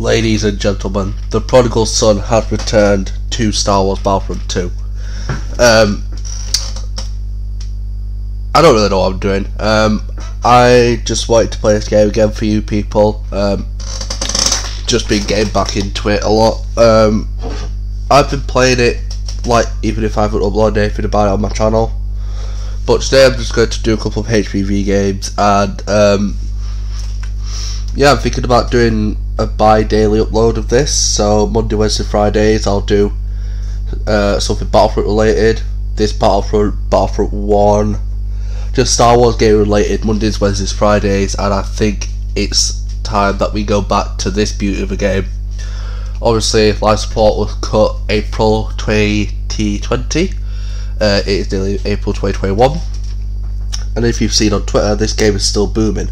Ladies and gentlemen, the prodigal son has returned to Star Wars Battlefront 2. I don't really know what I'm doing. I just wanted to play this game again for you people. Just been getting back into it a lot. I've been playing it, like, even if I haven't uploaded anything about it on my channel. But today I'm just going to do a couple of HvV games, and yeah, I'm thinking about doing a bi-daily upload of this. So Monday, Wednesday, Fridays I'll do something Battlefront related. This Battlefront, Battlefront 1, just Star Wars game related, Mondays, Wednesdays, Fridays. And I think it's time that we go back to this beauty of a game. Obviously life support was cut April 2020, it is daily April 2021, and if you've seen on Twitter, this game is still booming.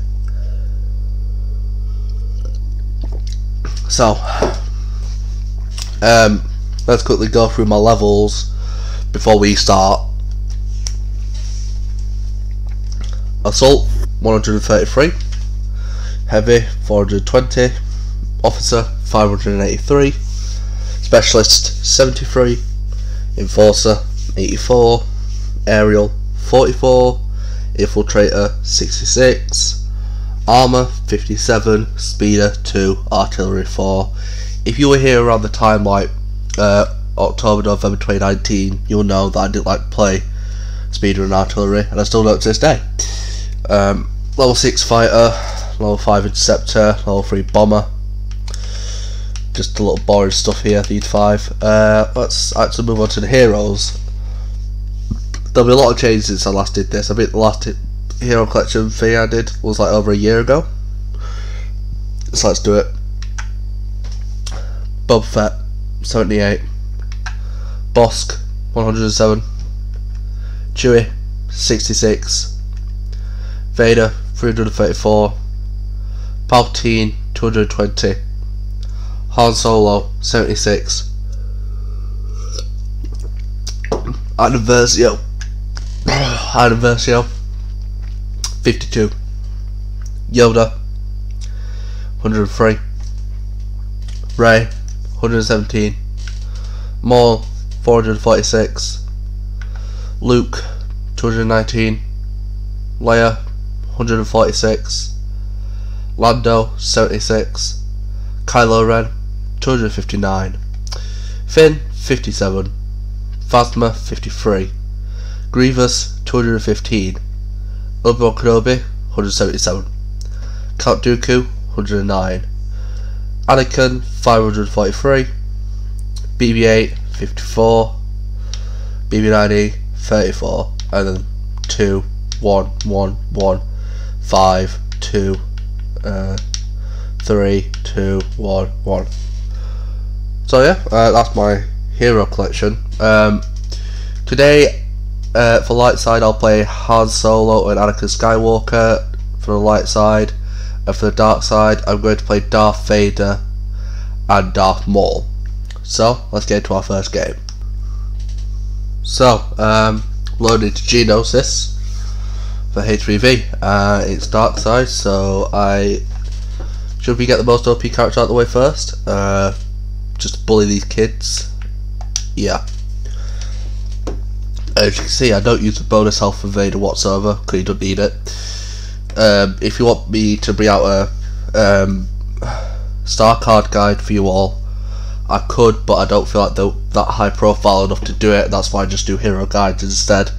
So, let's quickly go through my levels before we start. Assault 133, Heavy 420, Officer 583, Specialist 73, Enforcer 84, Aerial 44, Infiltrator 66. Armour 57, Speeder 2, Artillery 4. If you were here around the time like October, November 2019, you'll know that I didn't like to play Speeder and Artillery, and I still don't to this day. Level 6 Fighter, Level 5 Interceptor, Level 3 Bomber. Just a little boring stuff here, these 5. Let's actually move on to the heroes. There'll be a lot of changes since I last did this. I think the last hero collection thing I did was like over a year ago, so let's do it. Boba Fett 78, Bosk 107, Chewie 66, Vader 334, Palpatine 220, Han Solo 76, Anniversary 52, Yoda 103, Rey 117, Maul 446, Luke 219, Leia 146, Lando 76, Kylo Ren 259, Finn 57, Phasma 53, Grievous 215, Obi-Wan Kenobi 177, Count Dooku 109, Anakin 543, BB-8 54, BB-9E 34, and then 2, 1, 1, 1, 5, 2, 3, 2, 1, 1. So yeah, that's my hero collection. Today, for the light side, I'll play Han Solo and Anakin Skywalker for the light side, and for the dark side, I'm going to play Darth Vader and Darth Maul. So let's get into our first game. So, loaded to Genosis for HvV. It's dark side, so should we get the most OP character out of the way first? Just bully these kids. Yeah. As you can see, I don't use the bonus health for Vader whatsoever, because you don't need it. If you want me to bring out a star card guide for you all, I could, but I don't feel like that high profile enough to do it. That's why I just do hero guides instead.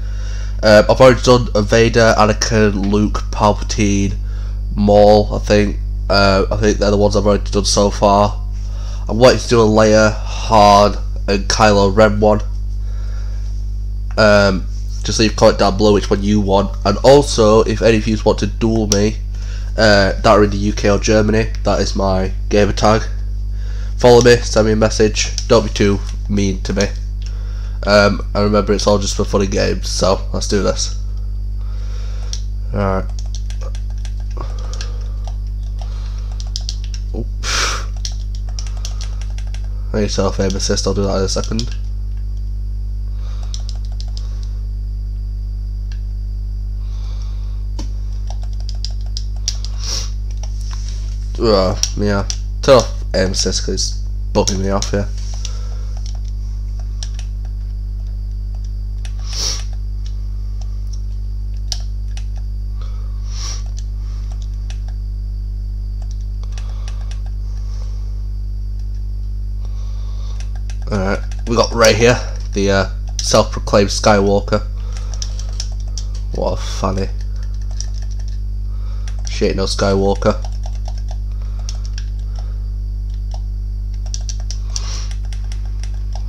I've already done a Vader, Anakin, Luke, Palpatine, Maul, I think. I think they're the ones I've already done so far. I'm wanting to do a Leia, Han, and Kylo Ren one. Just leave a comment down below which one you want, and also if any of you want to duel me that are in the UK or Germany, that is my gamer tag. Follow me, send me a message, don't be too mean to me, and remember it's all just for funny games. So let's do this. Alright. I need self-aim assist, I'll do that in a second. Yeah, turn off Sisko's bugging me off here. Alright, we got Rey here, the self-proclaimed Skywalker. What a fanny. Shit, no Skywalker.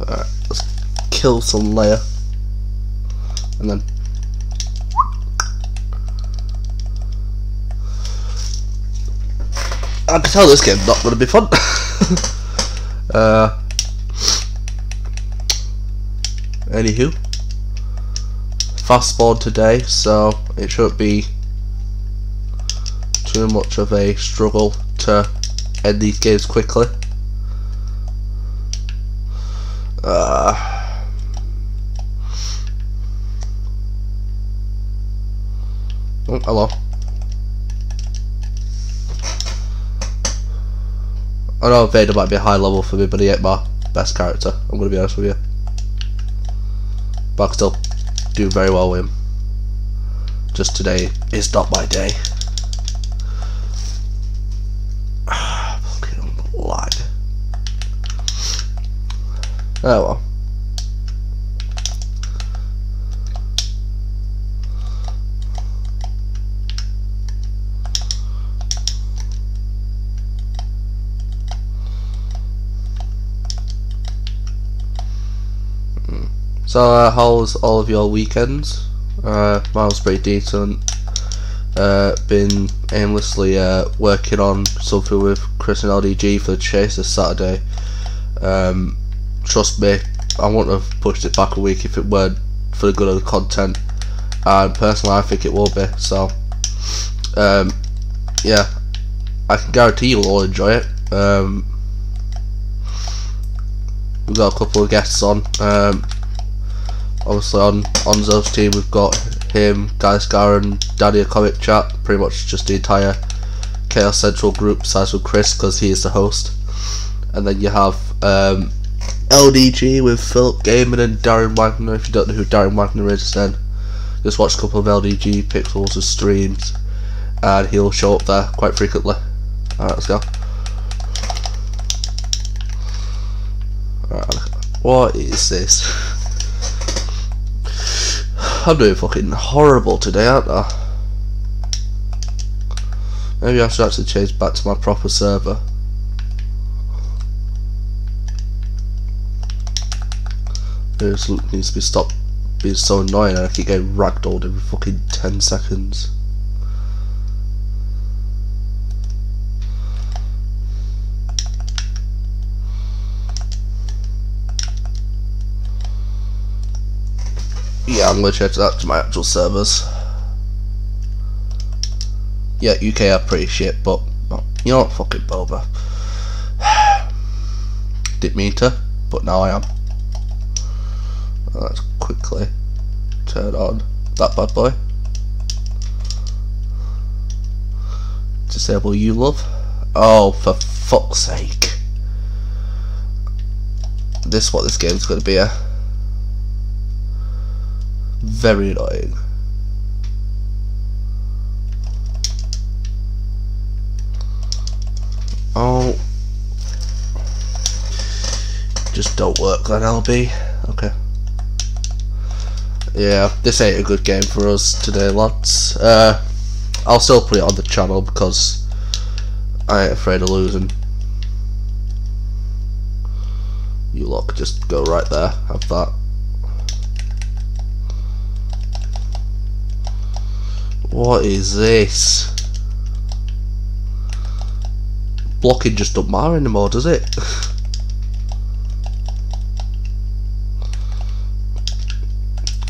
Alright, let's kill some Leia. And then... I can tell this game's not going to be fun. Anywho, fast forward today, so it shouldn't be too much of a struggle to end these games quickly. Oh, hello. I know Vader might be a high level for me, but he ain't my best character, I'm going to be honest with you. But I can still do very well with him. Just today is not my day. Fucking lag. Oh well. So how was all of your weekends? Mine was pretty decent. Been aimlessly working on something with Chris and LDG for the chase this Saturday. Trust me, I wouldn't have pushed it back a week if it weren't for the good of the content. And personally I think it will be, so yeah, I can guarantee you'll all enjoy it. We've got a couple of guests on. Obviously on Zoe's team we've got him, Guy Scar and Daddy a Comic Chat, pretty much just the entire Chaos Central group besides with Chris because he is the host. And then you have LDG with Philip Gaiman and Darren Wagner. If you don't know who Darren Wagner is, then just watch a couple of LDG Pixels' streams and he'll show up there quite frequently. Alright, let's go. Alright, what is this? I'm doing fucking horrible today, aren't I? Maybe I should actually change back to my proper server. Maybe this Luke needs to be stopped being so annoying and I keep getting ragdolled every fucking 10 seconds. Yeah, I'm going to change that to my actual servers. Yeah, UK are pretty shit, but you know what, fucking Boba. Didn't mean to, but now I am. Let's quickly turn on that bad boy. Disable you, love. Oh, for fuck's sake. This is what this game's going to be, eh? Very annoying. Oh, just don't work then, LB. Okay. Yeah, this ain't a good game for us today, lads. I'll still put it on the channel because I ain't afraid of losing. You lot just go right there. Have that. What is this? Blocking just doesn't matter anymore, does it?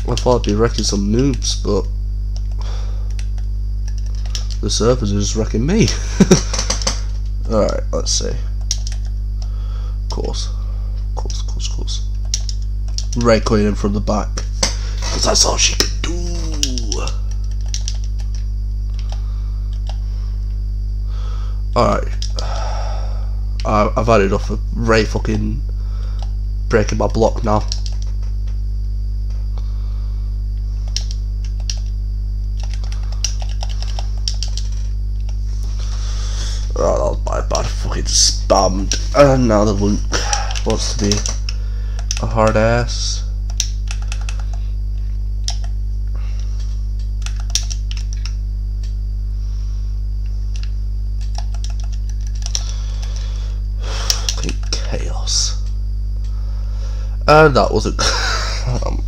I thought I'd be wrecking some noobs, but the servers are just wrecking me. Alright, let's see. Of course. Rey coming in from the back, because that's all she could do. Alright, I've had enough of Rey fucking breaking my block now. Oh, that was my bad, fucking spammed. And now the Luke wants to be a hard ass. Fucking chaos. And that wasn't. Oh,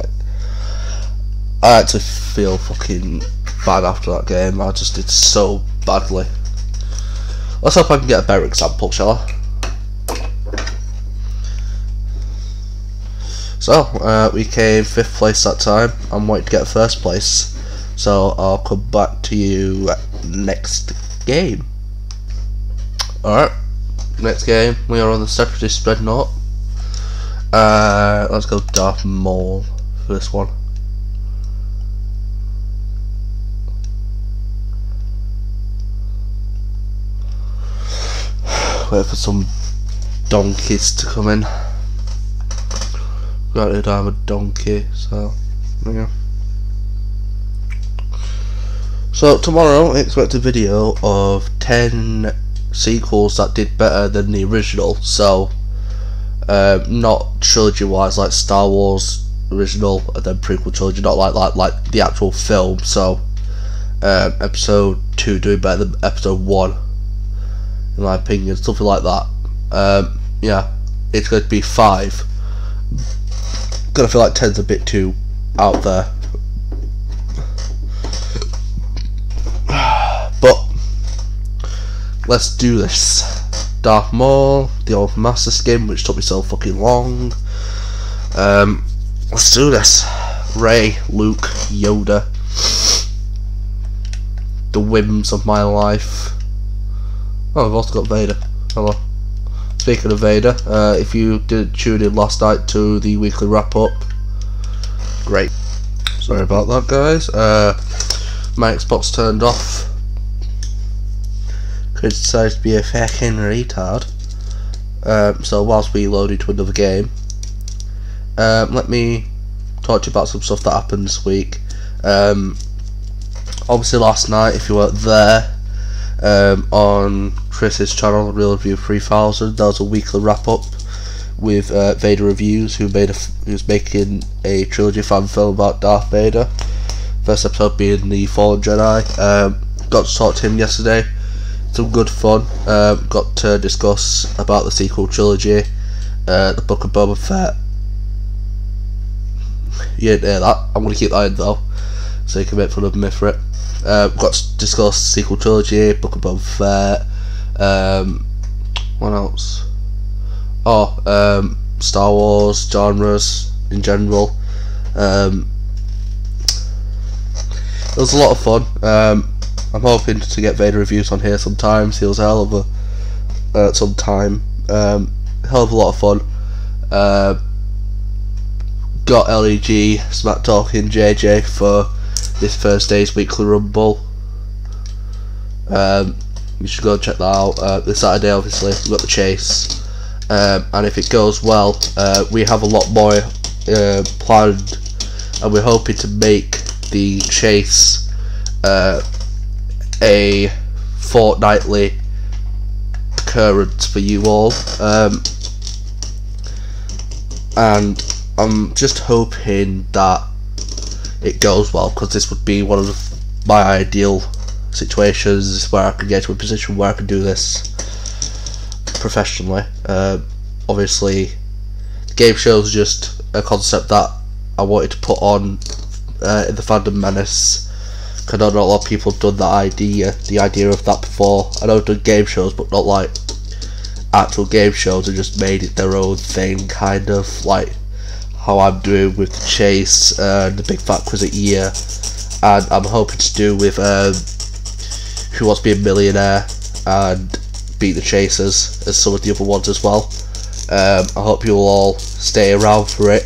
I actually feel fucking bad after that game. I just did so badly. Let's hope I can get a better example, shall I? So, we came 5th place that time. I'm waiting to get 1st place. So, I'll come back to you next game. Alright, next game. We are on the Separatist Dreadnought. Let's go Darth Maul for this one. Wait for some donkeys to come in. Granted, I'm a donkey, so there you go. So tomorrow, expect a video of 10 sequels that did better than the original. So not trilogy-wise, like Star Wars original and then prequel trilogy, not like the actual film. So episode 2 doing better than episode 1. In my opinion, something like that. Yeah, it's going to be 5. Gonna feel like 10's a bit too out there, but let's do this. Darth Maul, the old Master skin, which took me so fucking long. Let's do this. Rey, Luke, Yoda, the whims of my life. Oh, I've also got Vader. Hello. Speaking of Vader, if you didn't tune in last night to the weekly wrap-up, great. Sorry about that, guys. My Xbox turned off. Chris decided to be a fucking retard. So whilst we load into another game, let me talk to you about some stuff that happened this week. Obviously last night, if you weren't there, on Chris's channel, Real Review 3000, that was a weekly wrap up with Vader Reviews, who's making a trilogy fan film about Darth Vader. First episode being the Fallen Jedi. Got to talk to him yesterday. Some good fun. Got to discuss about the sequel trilogy, The Book of Boba Fett. You didn't hear that. I'm gonna keep that in though, so you can make fun of me for it. Got to discuss sequel trilogy, Book of Boba Fett, what else? Oh, Star Wars genres in general. It was a lot of fun. I'm hoping to get Vader Reviews on here sometimes. He was a hell of a hell of a lot of fun. Got LDG smack talking JJ for this Thursday's weekly rumble. You should go and check that out. This Saturday, obviously, we've got the chase, and if it goes well, we have a lot more planned, and we're hoping to make the chase a fortnightly occurrence for you all. And I'm just hoping that it goes well, because this would be one of my ideal situations where I could get to a position where I could do this professionally. Obviously, the game show is just a concept that I wanted to put on in the fandom menace, because I know not a lot of people have done that idea, the idea of that before. I know I've done game shows, but not like actual game shows, and just made it their own thing, kind of like how I'm doing with the chase, the big fat quiz at year, and I'm hoping to do with Who Wants to Be a Millionaire and Beat the Chasers, as some of the other ones as well. I hope you'll all stay around for it.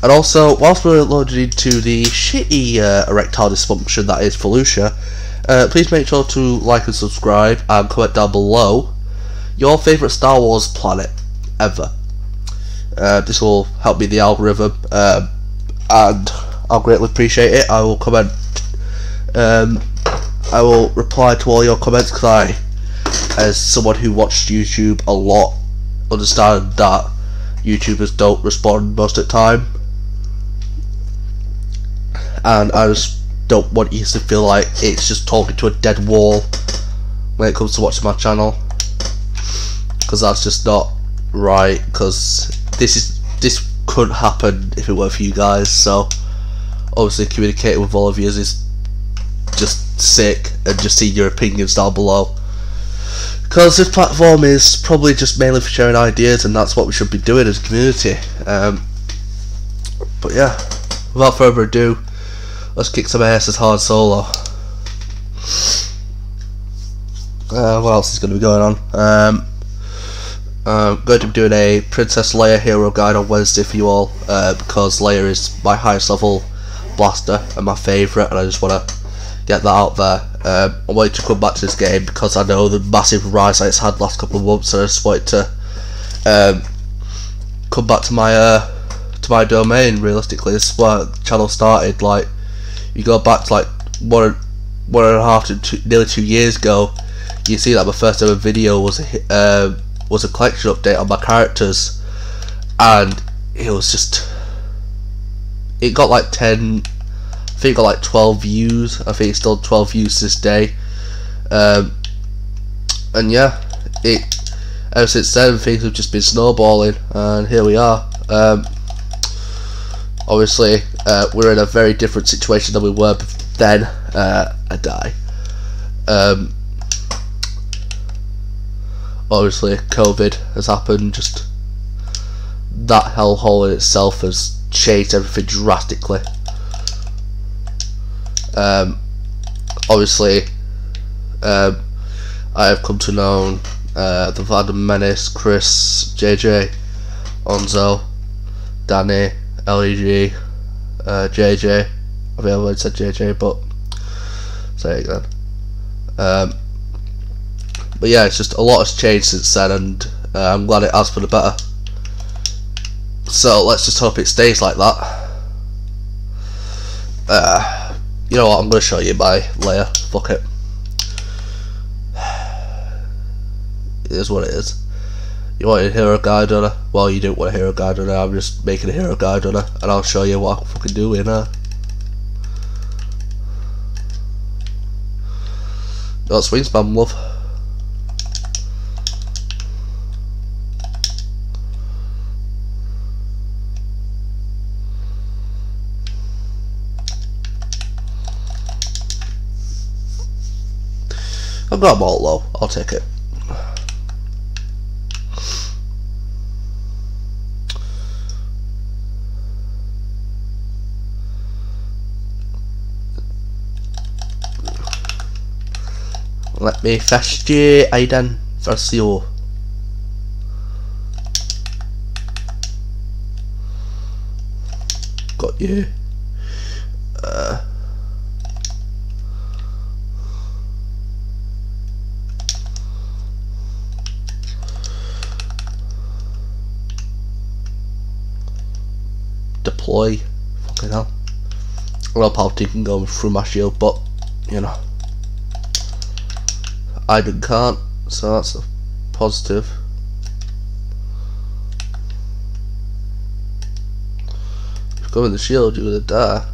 And also, whilst we're loaded into the shitty erectile dysfunction that is Volusia, please make sure to like and subscribe and comment down below your favourite Star Wars planet ever. This will help me the algorithm, and I'll greatly appreciate it. I will comment, I will reply to all your comments, because I, as someone who watched YouTube a lot, understand that YouTubers don't respond most of the time, and I just don't want you to feel like it's just talking to a dead wall when it comes to watching my channel, because that's just not right, because this couldn't happen if it weren't for you guys. So obviously communicating with all of you is just sick, and just seeing your opinions down below, because this platform is probably just mainly for sharing ideas, and that's what we should be doing as a community. But yeah, without further ado, let's kick some ass as Han Solo. What else is going to be going on? I'm going to be doing a Princess Leia Hero Guide on Wednesday for you all, because Leia is my highest level blaster and my favourite, and I just want to get that out there. I wanted to come back to this game because I know the massive rise that it's had the last couple of months, and I just wanted to come back to my domain. Realistically, this is where the channel started. Like, you go back to like one and a half to nearly 2 years ago, you see that my first ever video was a collection update on my characters, and it was just, it got like 10, I think it got like 12 views. I think it's still 12 views to this day. And yeah, ever since then things have just been snowballing, and here we are. Obviously we're in a very different situation than we were then. I die. Obviously COVID has happened, just that hellhole in itself has changed everything drastically. Obviously I have come to know the Phantom Menace, Chris, JJ, Onzo, Danny, LDG, JJ. I think I already said JJ, but say it again. But yeah, it's just a lot has changed since then, and I'm glad it has for the better. So let's just hope it stays like that. You know what, I'm going to show you my Leia. Fuck it. It is what it is. You want a hero guide on her? Well, you don't want a hero guide on her. I'm just making a hero guide on her, and I'll show you what I can fucking do in her. Not swing spam, love. I've got malt low, I'll take it. Let me fetch you, Aiden, first you. Got you. Deploy. Fucking hell. Well, Palpatine can go through my shield, but you know, I can't, so that's a positive. If you go in the shield, you're gonna die.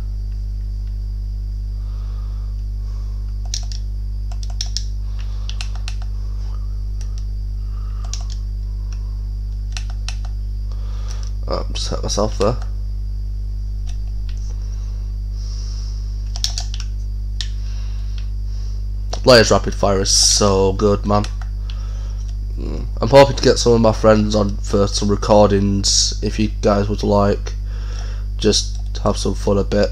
Oh, just hurt myself there. Leia's rapid fire is so good, man. I'm hoping to get some of my friends on for some recordings. If you guys would like, just have some fun a bit,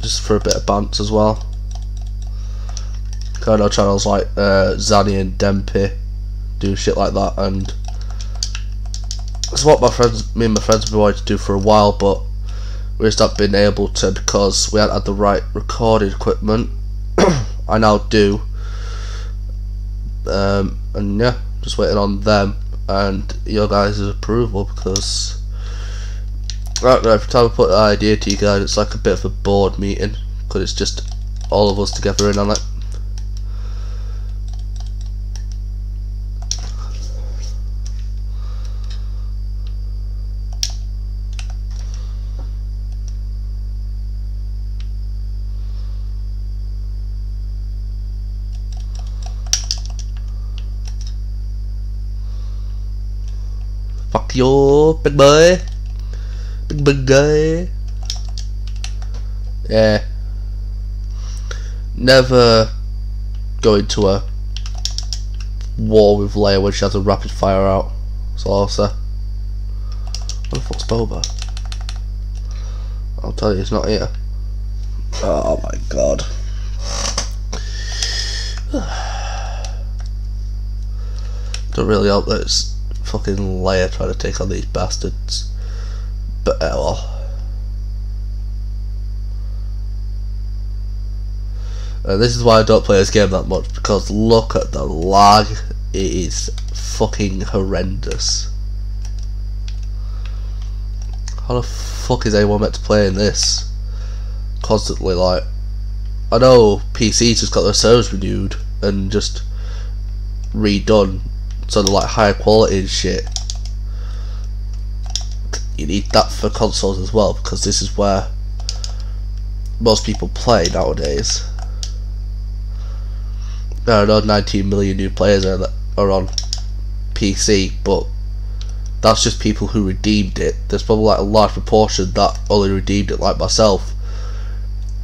just for a bit of bants as well. Kind of channels like Zanny and Dempy do shit like that, and it's what my friends, me and my friends, have been wanting to do for a while, but we just haven't been able to because we hadn't had the right recording equipment. I now do, and yeah, just waiting on them and your guys' approval, because I don't know, every time I put an idea to you guys it's like a bit of a board meeting, because it's just all of us together in on it. Fuck you, big boy. Big guy. Yeah. Never go into a war with Leia when she has a rapid fire out. So I'll say. What the fuck's Boba? I'll tell you, it's not here. Oh my god. Don't really hope that it's fucking Leia trying to take on these bastards, but well. And this is why I don't play this game that much, because look at the lag, it is fucking horrendous. How the fuck is anyone meant to play in this? Constantly, like, I know PC's just got their servers renewed and just redone, so they're like higher quality and shit. You need that for consoles as well, because this is where most people play nowadays. I know 19 million new players are on PC, but that's just people who redeemed it. There's probably like a large proportion that only redeemed it, like myself,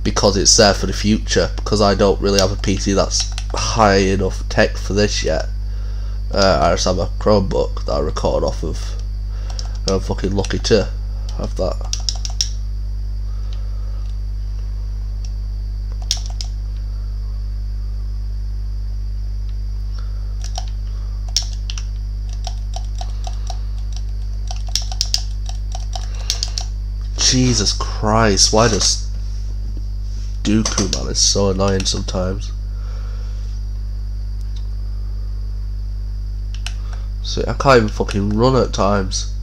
because it's there for the future, because I don't really have a PC that's high enough tech for this yet. I just have a Chromebook that I record off of. I'm fucking lucky to have that. Jesus Christ, why does Dooku, man, it's so annoying sometimes. See, I can't even fucking run at times.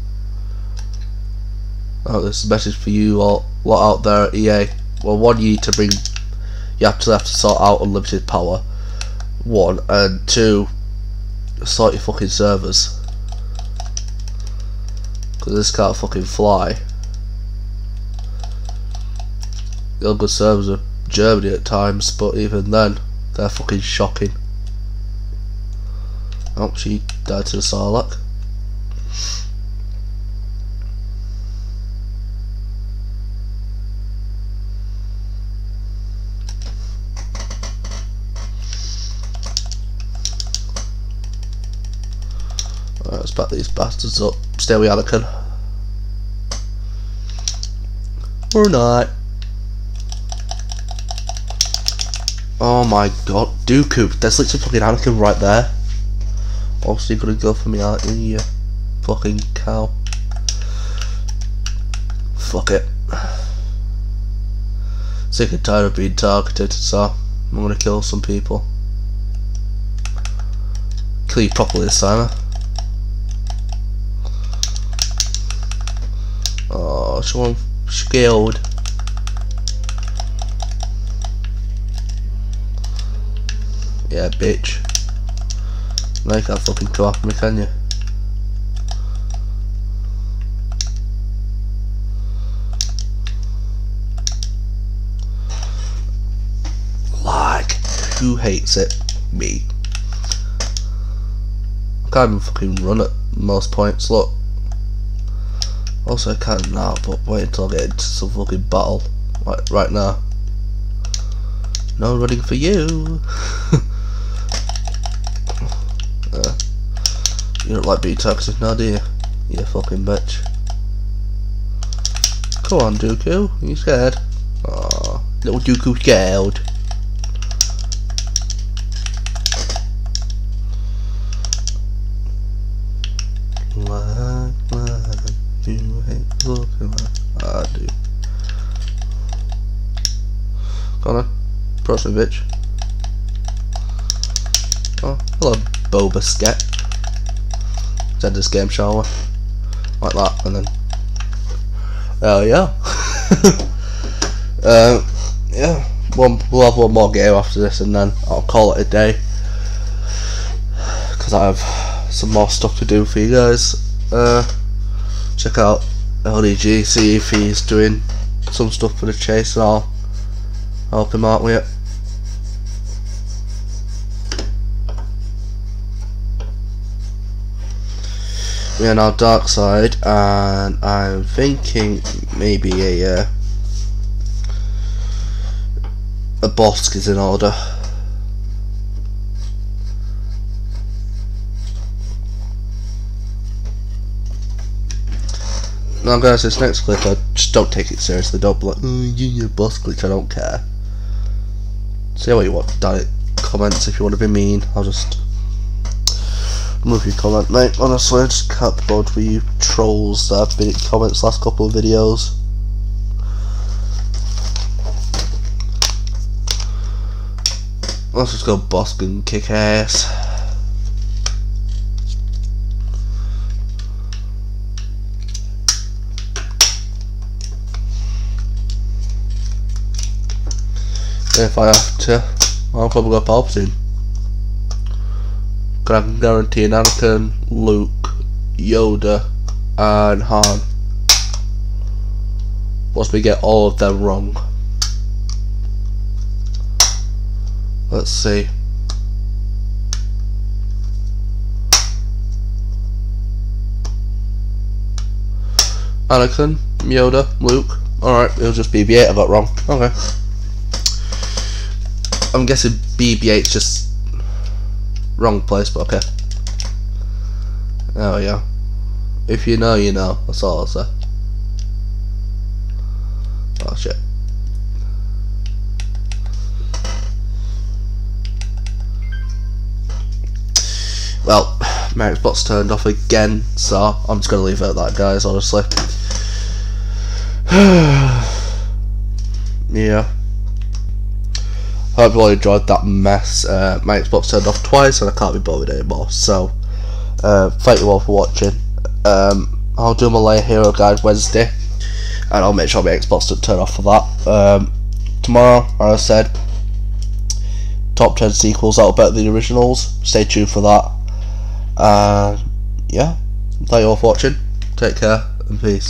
Oh, this is a message for you all lot out there at EA. Well, one, you need to bring, you have to sort out unlimited power. One, and two, sort your fucking servers, because this can't fucking fly. The other servers are Germany at times, but even then, they're fucking shocking. Oh, she died to the Sarlacc. Alright, let's back these bastards up. Stay with Anakin. Or not. Oh my god, Dooku, there's literally fucking Anakin right there. Obviously gonna go for me, aren't you, fucking cow. Fuck it. Sick and tired of being targeted, so I'm gonna kill some people. Kill you properly this time, huh? Oh, someone scared. Yeah, bitch. No, you can't fucking come after me, can you? Like, who hates it? Me. I can't even fucking run at most points, look. Also I can now, but wait until I get into some fucking battle. Like, right now. No running for you! You don't like being toxic now, do you? You fucking bitch. Come on, Dooku. Are you scared? Aww. Little Dooku scared. Like, you ain't looking like I do. Come on, approach me, bitch. Oh, hello, Boba Skett. Let's end this game, shall we? Like that, and then there we go. Yeah, we'll have one more game after this, and then I'll call it a day, because I have some more stuff to do for you guys. Check out LDG, see if he's doing some stuff for the chase, and I'll help him out with it. We are now Dark Side, and I'm thinking maybe a Bosk is in order. Now guys, this next clip, I just don't take it seriously. Don't be like, oh, you Bosk glitch, I don't care. Say what you want down in the comments if you want to be mean. I'll just move your comment, mate. Honestly, I just can't be bothered with you trolls that have been in comments last couple of videos. Let's just go Bosk and kick ass. If I have to, I'll probably go Palpatine. I can guarantee an Anakin, Luke, Yoda, and Han. Once we get all of them wrong. Let's see. Anakin, Yoda, Luke. Alright, it was just BB-8 I got wrong. Okay. I'm guessing BB-8's just wrong place, but okay. There we go. If you know, you know. That's all I'll say. Oh shit. Well, my Xbox turned off again, so I'm just going to leave it at that, guys, honestly. Yeah. I hope you all enjoyed that mess. My Xbox turned off twice and I can't be bothered anymore, so thank you all for watching. I'll do my Leia Hero Guide Wednesday, and I'll make sure my Xbox doesn't turn off for that. Tomorrow, as I said, top 10 sequels that are better than the originals. Stay tuned for that. Yeah, thank you all for watching. Take care and peace.